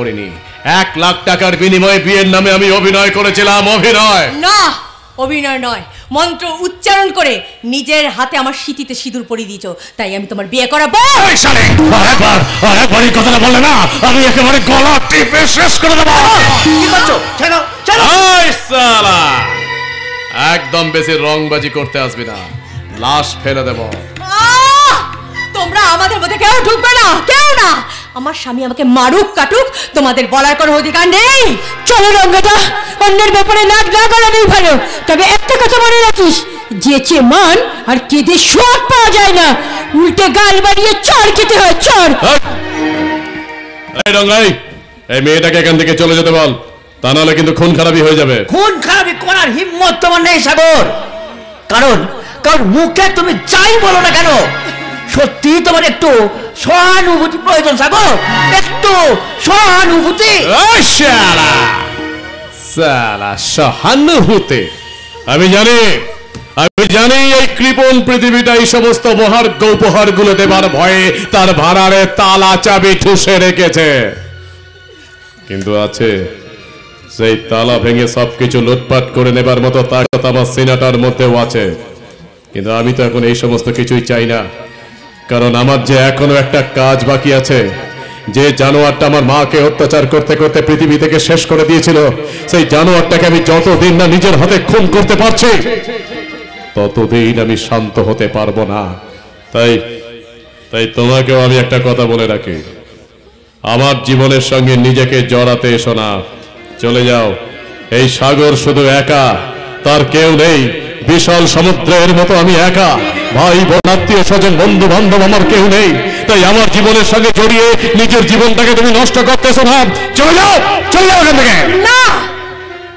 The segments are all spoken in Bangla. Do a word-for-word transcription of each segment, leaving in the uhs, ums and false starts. एक लाख टाकार बिनिमये बियेर नामे आमी अभिनय करेछिलाम अभिनय ना अभिनय नय मंत्र उच्चारण करे निजेर हाथे आमार सीतिते सिंदूर पड़िये दियेछो ताई आमी तोमार बिये कराबो ओई साले आरेकबार आरेकबार कथाटा बोलले ना आमी एकेबारे गला टिपे शेष करे देबो कि करछो चलो चलो ओई साला एकदम बेशी रंगबाजी करते आसबि ना लाश फेले देबो তোমরা আমাদের মধ্যে কেউ ঢুকবে না কেউ না আমার স্বামী আমাকে মারুক কাটুক তোমাদের বলার কোনো অধিকার নেই চলো রঙ্গদা অন্যের ব্যাপারে নাক না গলানোই ভালো তবে একটা কথা মনে রাখিস যেচে মান আর কেদে শোক পাওয়া যায় না উল্টে গাল বাড়িয়ে চড় খেতে হয় চড় এই রঙ্গাই এই মেয়েটাকে এখান থেকে চলে যেতে বল তা নাহলে কিন্তু খুন খারাপই হয়ে যাবে খুন খারাপি করার হিম্মত তোমার নেই সাগর কারণ কারণ মুখে তুমি যাই বলো না কেন সত্যি তোমার একটু সহানুভূতি প্রয়োজন সাগর একটু সহানুভূতি ও শালা শালা সহানুভূতি আমি জানি আমি জানি এই কৃপণ পৃথিবীটা এই সমস্ত মহার্ঘ উপহারগুলো দেবার ভয়ে তার ভাড়ারে তালা চাবি ঠুসে রেখেছে কিন্তু আছে সেই তালা ভেঙে সবকিছু লুটপাট করে নেবার মতো তাকত আমার সিনাটার মধ্যেও আছে কিন্তু আমি তো এখন এই সমস্ত কিছুই চাই না কারণ আমার যে এখনো একটা কাজ বাকি আছে যে জানোয়ারটা আমার মাকে অত্যাচার করতে করতে পৃথিবী থেকে শেষ করে দিয়েছিল সেই জানোয়ারটাকে আমি যতদিন না নিজের হাতে খুন করতে পারছি ততদিন আমি শান্ত হতে পারবো না তাই তাই তোমাকেও আমি একটা কথা বলে রাখি আমার জীবনের সঙ্গে নিজেকে জড়াতে এসো না চলে যাও এই সাগর শুধু একা তার কেউ নেই বিশাল সমুদ্রের মতো আমি একা ভাই বোন আত্মীয় স্বজন বন্ধু বান্ধব আমার কেউ নেই তাই আমার জীবনের সঙ্গে জড়িয়ে নিজের জীবনটাকে তুমি নষ্ট করতেছো ভাব চলে যাও চলে যাও এখান থেকে না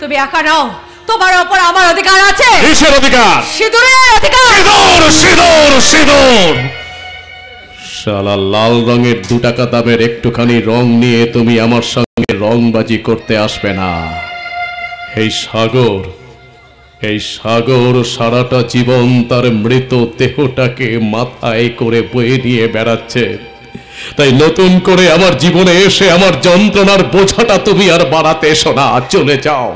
তুমি একা নাও তোমার উপর আমার অধিকার আছে কিসের অধিকার সিঁদুরের অধিকার সিঁদুর সিঁদুর সিঁদুর শালা লাল রঙের দু টাকা দামের একটুখানি রং নিয়ে তুমি আমার সঙ্গে রংবাজি করতে আসবে না এই সাগর এই সাগর সারাটা জীবন তার মৃত দেহটাকে মাথায় করে বয়ে নিয়ে বেড়াচ্ছে তাই নতুন করে আমার জীবনে এসে আমার যন্ত্রণার বোঝাটা তুমি আর বাড়াতে এসো না চলে যাও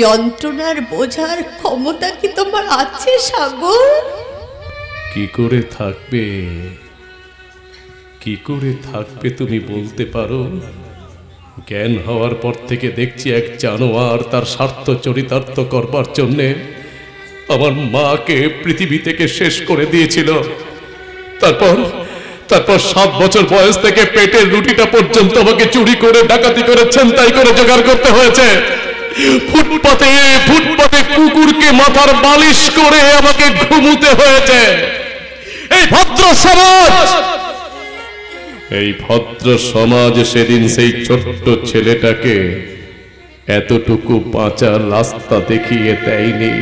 যন্ত্রণার বোঝার ক্ষমতা কি তোমার আছে সাগর কি করে থাকবে কি করে থাকবে তুমি বলতে পারো জ্ঞান হওয়ার পর থেকে দেখছি এক জানোয়ার তার স্বার্থ চরিতার্থ করবার জন্য আমার মাকে পৃথিবী থেকে শেষ করে দিয়েছিল তারপর তারপর সাত বছর বয়স থেকে পেটের রুটিটা পর্যন্ত আমাকে চুরি করে ডাকাতি করে ছিনতাই করে জোগাড় করতে হয়েছে ফুটপাতে ফুটপাতে কুকুরকে মাথার বালিশ করে আমাকে ঘুমুতে হয়েছে এই ভদ্র সমাজ এই ভদ্র সমাজ সেদিন সেই ছোট্ট ছেলেটাকে এতটুকু বাঁচার রাস্তা দেখিয়ে দেয়নি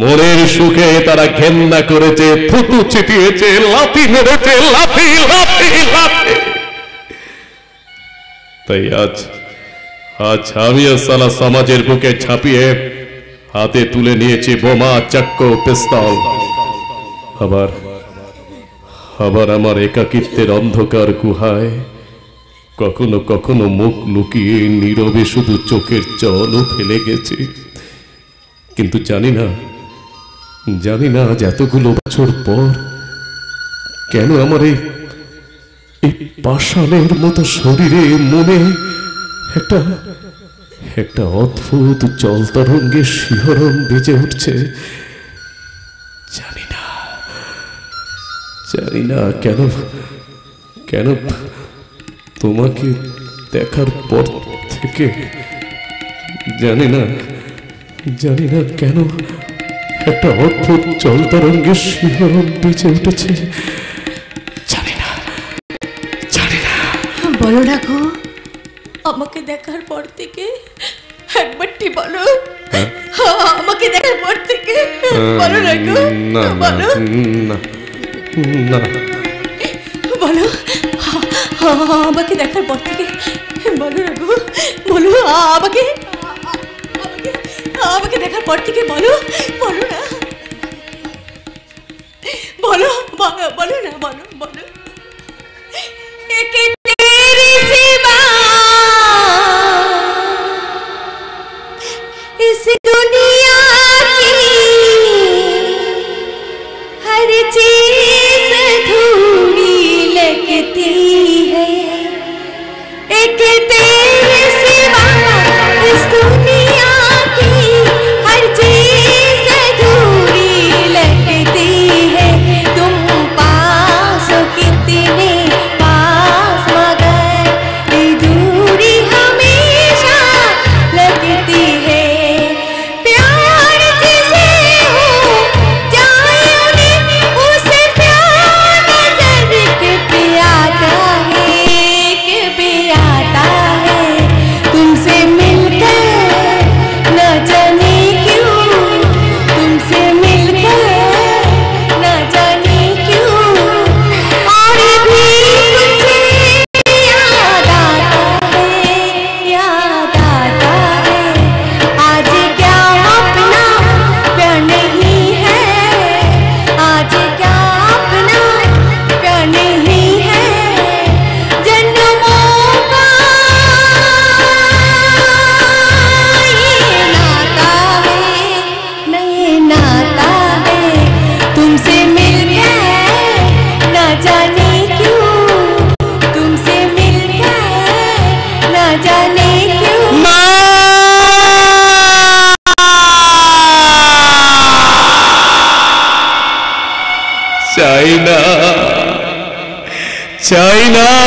মনের সুখে তারা ঘেন্না করেছে থুতু ছিটিয়েছে লাথি মেরেছে লাথি লাথি লাথি তাই আজ আজ আমিও সালা সমাজের বুকে ছাপিয়ে হাতে তুলে নিয়েছি বোমা চাক্কু পিস্তল আবার আবার আমার একাকিত্বের অন্ধকার গুহায় কখনো কখনো মুখ লুকিয়ে নীরবে শুধু চোখের জলও ফেলে গেছে কিন্তু জানি না জানি না এতগুলো বছর পর কেন আমার এই পাষাণের মতো শরীরে মনে একটা একটা অদ্ভুত জলতরঙ্গে শিহরণ বেজে উঠছে জানি না জানি না কেন কেন তোমাকে দেখার পর থেকে জানি না জানি না কেন একটা অদ্ভুত জলতরঙ্গের শিহরণ বেজে উঠেছে জানি না জানি না বলো না গো আমাকে দেখার পর থেকে একবারটি বলো আমাকে দেখার পর থেকে বলো না গো না বলো না না বলো আমাকে দেখার পর থেকে বলো রাগু বলো আমাকে আমাকে দেখার পর থেকে বলো বলো না বলো বলো বলো না বলো বলো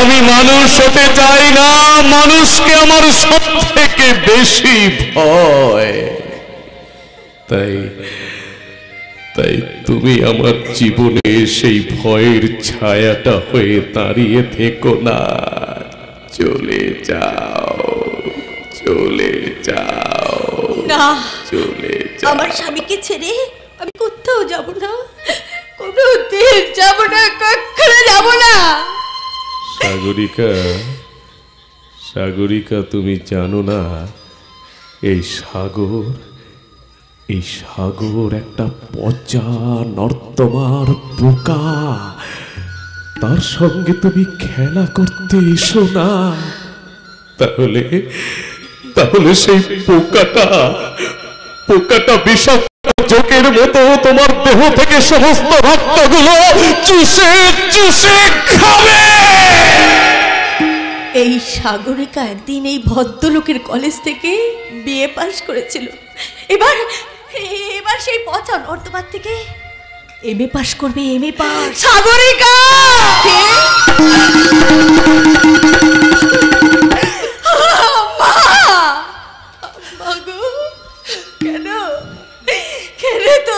আমি মানুষ হতে চাই না, মানুষকে আমার সবথেকে বেশি ভয়। তাই তাই তুমি আমার জীবনে সেই ভয়ের ছায়াটা হয়ে দাঁড়িয়ে থেকো না, চলে যাও চলে যাও না, চলে যাও। আমার স্বামীকে ছেড়ে আমি কোথাও যাব না, কোনোদিন যাব না, কখনো যাব না। সাগরিকা, সাগরিকা তুমি জানো না এই সাগর, এই সাগর একটা পচা নর্দমার পোকা, তার সঙ্গে তুমি খেলা করতে এসো না, তাহলে তাহলে সেই পোকাটা পোকাটা বিষাক্ত জোকের মতো তোমার দেহ থেকে সমস্ত রক্তগুলো চুষে চুষে খাবে। এই সাগরিকা একদিন এই ভদ্রলোকের কলেজ থেকে বিএ পাস করেছিল, এবার এবার সেই পচা নর্দমা থেকে এমএ পাস করবে, এমএ পাস। সাগরিকা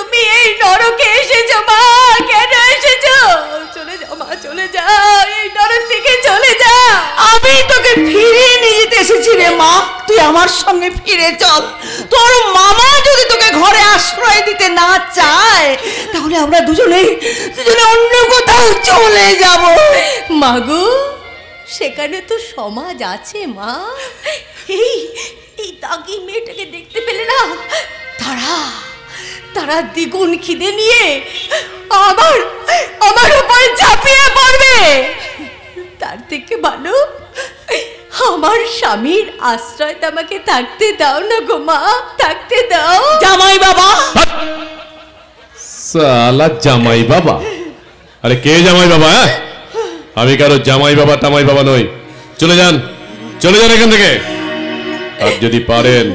তুমি এই নরকে এসেছো মা, কেন এসেছো? চলে যাও মা, চলে যাও, এই নরক থেকে চলে যাও। আমি তোকে ফিরিয়ে নিয়ে যেতে এসেছি রে মা, তুই আমার সঙ্গে ফিরে চল। তোর মামা যদি তোকে ঘরে আশ্রয় দিতে না চায় তাহলে আমরা দুজনেই দুজনে অন্য কোথাও চলে যাব। মাগো সেখানে তো সমাজ আছে মা, এই এই দাগী মেয়েটাকে দেখতে পেলে না তারা তারা দ্বিগুণ খিদে নিয়ে আবার আমার উপর ঝাঁপিয়ে পড়বে, তার থেকে ভালো আমার স্বামীর আশ্রয় তোমাকে থাকতে দাও না গো মা, থাকতে দাও। জামাই বাবা, সালা জামাই বাবা, আরে কে জামাই বাবা? আমি কারো জামাই বাবা টামাই বাবা নই, চলে যান চলে যান এখান থেকে। আর যদি পারেন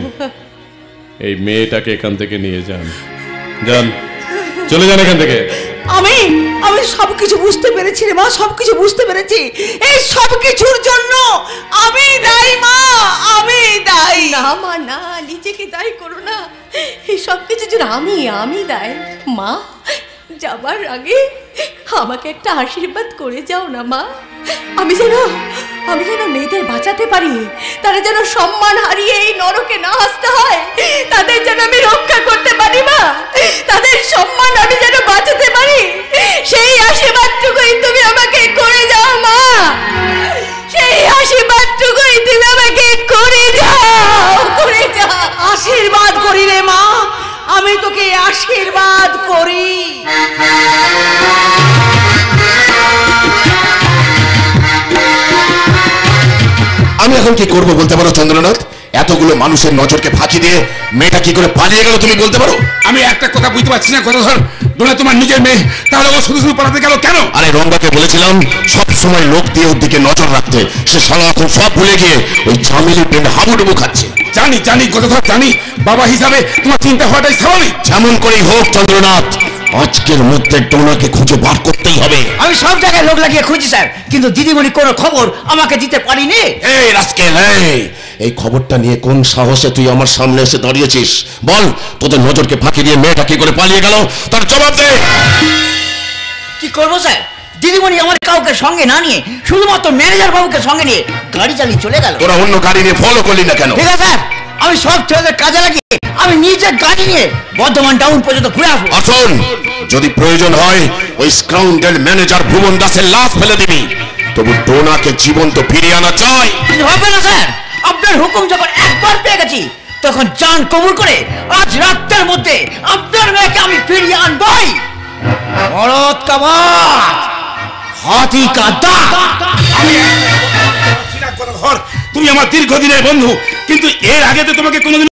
এই মেয়েটাকে এখান থেকে নিয়ে যান, যান চলে যান এখান থেকে। আমি আমি সবকিছু বুঝতে পেরেছি রে মা, সবকিছু বুঝতে পেরেছি, এই সবকিছুর জন্য আমি দায়ী মা, আমি দায়ী। না মা না, নিজেকে দায়ী করো না, এই সবকিছুর জন্য আমি আমি দায়ী। মা যাবার আগে আমাকে একটা আশীর্বাদ করে যাও না মা, আমি যেন আমি যেন মেয়েদের বাঁচাতে পারি, তারা যেন সম্মান হারিয়ে এই নরকে না আসতে হয়, তাদের যেন আমি রক্ষা করতে পারি মা, তাদের সম্মান আমি যেন বাঁচাতে পারি, সেই আশীর্বাদটুকুই তুমি আমাকে করে যাও মা, সেই আশীর্বাদটুকুই তুমি আমাকে করে যাও, করে যাও। আশীর্বাদ করি রে মা, আমি তোকে আশীর্বাদ করি। আমি এখন কি করব বলতে পারো চন্দ্রনাথ? এতগুলো মানুষের নজরকে ফাঁকি দিয়ে মেয়েটা কি করে পালিয়ে গেল তুমি বলতে পারো? আমি একটা কথা বুঝতে পারছি না কথা ধর, ডোনা তোমার নিজের মেয়ে, তাহলে ও শুধু শুধু পালাতে গেল কেন? আরে রঙ্গাকে বলেছিলাম সব সময় লোক দিয়ে ওর দিকে নজর রাখতে, সে শালা এখন সব ভুলে গিয়ে ওই ঝামেলি পেন হাবুডুবু খাচ্ছে। জানি জানি কথা ধর জানি, বাবা হিসাবে তোমার চিন্তা হওয়াটাই স্বাভাবিক। যেমন করেই হোক চন্দ্রনাথ, আজকের মধ্যে ডোনাকে খুঁজে বার করতেই হবে। আমি সব জায়গায় লোক লাগিয়ে খুঁজি স্যার, কিন্তু দিদিমণি কোনো খবর আমাকে দিতে পারিনি। এই রাস্কেল, এই খবরটা নিয়ে কোন সাহসে তুই আমার সামনে এসে দাঁড়িয়েছিস? বল, তোদের নজরকে ফাঁকি দিয়ে মেয়েটা কি করে পালিয়ে গেল তার জবাব দে। কি করবো স্যার, দিদিমণি আমার কাউকে সঙ্গে না নিয়ে শুধুমাত্র ম্যানেজার বাবুকে সঙ্গে নিয়ে গাড়ি চালিয়ে চলে গেল। তোরা অন্য গাড়ি নিয়ে ফলো করলি না কেন? ঠিক আছে স্যার, আমি সব ছেলেদের কাজে লাগিয়ে আমি নিজে গাড়ি নিয়ে বর্ধমান টাউন পর্যন্ত ঘুরে আসবো। আসুন, যদি প্রয়োজন হয় ওই স্কাউন্ডেল ম্যানেজার ভুবন দাসের লাশ ফেলে দিবি, তবু ডোনাকে জীবন্ত ফিরিয়ে আনা চাই। হবে না স্যার, আপনার হুকুম যখন একবার পেয়ে গেছি তখন জান কবুল করে আজ রাতের মধ্যে আপনার মেয়েকে আমি ফিরিয়ে আনবই। মরদ কাবাজ হাতি কা দাঁত। তুমি আমার দীর্ঘদিনের বন্ধু, কিন্তু এর আগে তো তোমাকে কোনোদিন